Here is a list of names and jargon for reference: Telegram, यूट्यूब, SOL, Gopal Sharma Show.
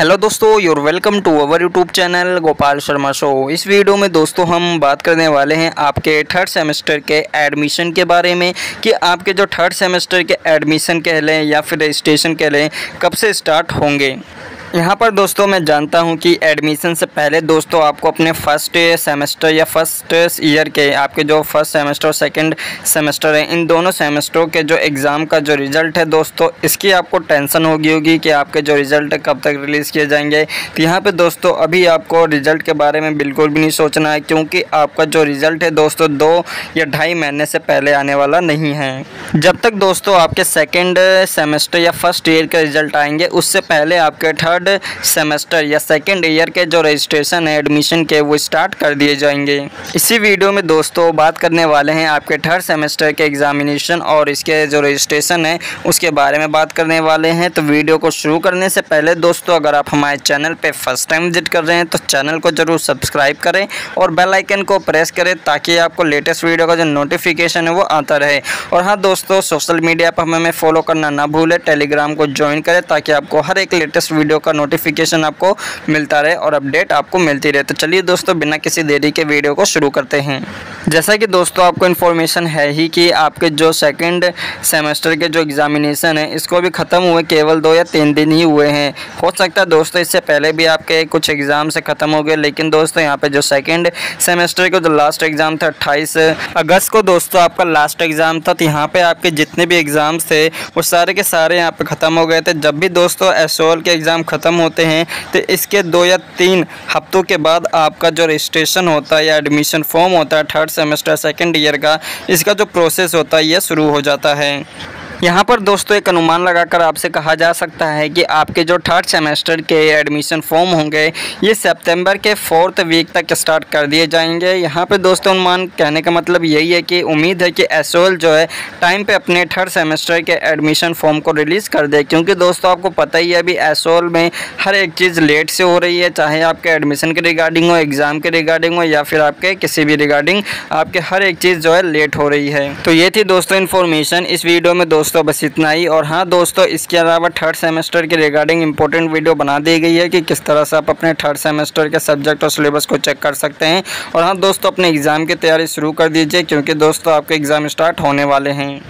Hello दोस्तों, your welcome to our यूट्यूब channel Gopal Sharma show. इस video में दोस्तों हम बात करने वाले हैं आपके थर्ड सेमेस्टर के एडमिशन के बारे में कि आपके जो थर्ड सेमेस्टर के एडमिशन कह लें या फिर रजिस्ट्रेशन कह लें कब से स्टार्ट होंगे। यहाँ पर दोस्तों मैं जानता हूँ कि एडमिशन से पहले दोस्तों आपको अपने फर्स्ट सेमेस्टर या फर्स्ट ईयर के आपके जो फर्स्ट सेमेस्टर और सेकेंड सेमेस्टर हैं, इन दोनों सेमेस्टरों के जो एग्ज़ाम का जो रिज़ल्ट है दोस्तों, इसकी आपको टेंशन होगी कि आपके जो रिज़ल्ट कब तक रिलीज़ किए जाएंगे। तो यहाँ पर दोस्तों अभी आपको रिज़ल्ट के बारे में बिल्कुल भी नहीं सोचना है, क्योंकि आपका जो रिज़ल्ट है दोस्तों 2 या ढाई महीने से पहले आने वाला नहीं है। जब तक दोस्तों आपके सेकेंड सेमेस्टर या फर्स्ट ईयर के रिज़ल्ट आएंगे, उससे पहले आपके थर्ड सेमेस्टर या सेकेंड ईयर के जो रजिस्ट्रेशन है एडमिशन के, वो स्टार्ट कर दिए जाएंगे। इसी वीडियो में दोस्तों बात करने वाले हैं आपके थर्ड सेमेस्टर के एग्जामिनेशन और इसके जो रजिस्ट्रेशन है उसके बारे में बात करने वाले हैं। तो वीडियो को शुरू करने से पहले दोस्तों अगर आप हमारे चैनल पे फर्स्ट टाइम विजिट कर रहे हैं तो चैनल को ज़रूर सब्सक्राइब करें और बेल आइकन को प्रेस करें ताकि आपको लेटेस्ट वीडियो का जो नोटिफिकेशन है वो आता रहे। और हाँ दोस्तों, सोशल मीडिया पर हमें फॉलो करना ना भूलें, टेलीग्राम को ज्वाइन करें ताकि आपको हर एक लेटेस्ट वीडियो का नोटिफिकेशन आपको मिलता रहे और अपडेट आपको मिलती रहे। तो चलिए दोस्तों बिना किसी देरी के वीडियो को शुरू करते हैं। जैसा कि दोस्तों आपको इन्फॉर्मेशन है ही कि आपके जो सेकंड सेमेस्टर के जो एग्जामिनेशन है इसको भी ख़त्म हुए केवल 2 या 3 दिन ही हुए हैं। हो सकता है दोस्तों इससे पहले भी आपके कुछ एग्ज़ाम से ख़त्म हो गए, लेकिन दोस्तों यहाँ पर जो सेकेंड सेमेस्टर का जो लास्ट एग्ज़ाम था 28 अगस्त को दोस्तों आपका लास्ट एग्ज़ाम था। तो यहाँ पर आपके जितने भी एग्ज़ाम्स थे वो सारे के सारे यहाँ पर ख़त्म हो गए थे। जब भी दोस्तों SOL के एग्ज़ाम ख़त्म होते हैं तो इसके 2 या 3 हफ्तों के बाद आपका जो रजिस्ट्रेशन होता है या एडमिशन फॉर्म होता है थर्ड सेमेस्टर सेकेंड ईयर का, इसका जो प्रोसेस होता है ये शुरू हो जाता है। यहाँ पर दोस्तों एक अनुमान लगाकर आपसे कहा जा सकता है कि आपके जो थर्ड सेमेस्टर के एडमिशन फॉर्म होंगे ये सितंबर के 4th वीक तक स्टार्ट कर दिए जाएंगे। यहाँ पर दोस्तों अनुमान कहने का मतलब यही है कि उम्मीद है कि SOL जो है टाइम पे अपने थर्ड सेमेस्टर के एडमिशन फॉर्म को रिलीज़ कर दे, क्योंकि दोस्तों आपको पता ही है अभी SOL में हर एक चीज़ लेट से हो रही है, चाहे आपके एडमिशन के रिगार्डिंग हो, एग्ज़ाम के रिगार्डिंग हो या फिर आपके किसी भी रिगार्डिंग, आपके हर एक चीज़ जो है लेट हो रही है। तो ये थी दोस्तों इन्फॉर्मेशन इस वीडियो में दोस्तों बस इतना ही। और हाँ दोस्तों, इसके अलावा थर्ड सेमेस्टर के रिगार्डिंग इंपॉर्टेंट वीडियो बना दी गई है कि किस तरह से आप अपने थर्ड सेमेस्टर के सब्जेक्ट और सिलेबस को चेक कर सकते हैं। और हाँ दोस्तों, अपने एग्ज़ाम की तैयारी शुरू कर दीजिए, क्योंकि दोस्तों आपके एग्ज़ाम स्टार्ट होने वाले हैं।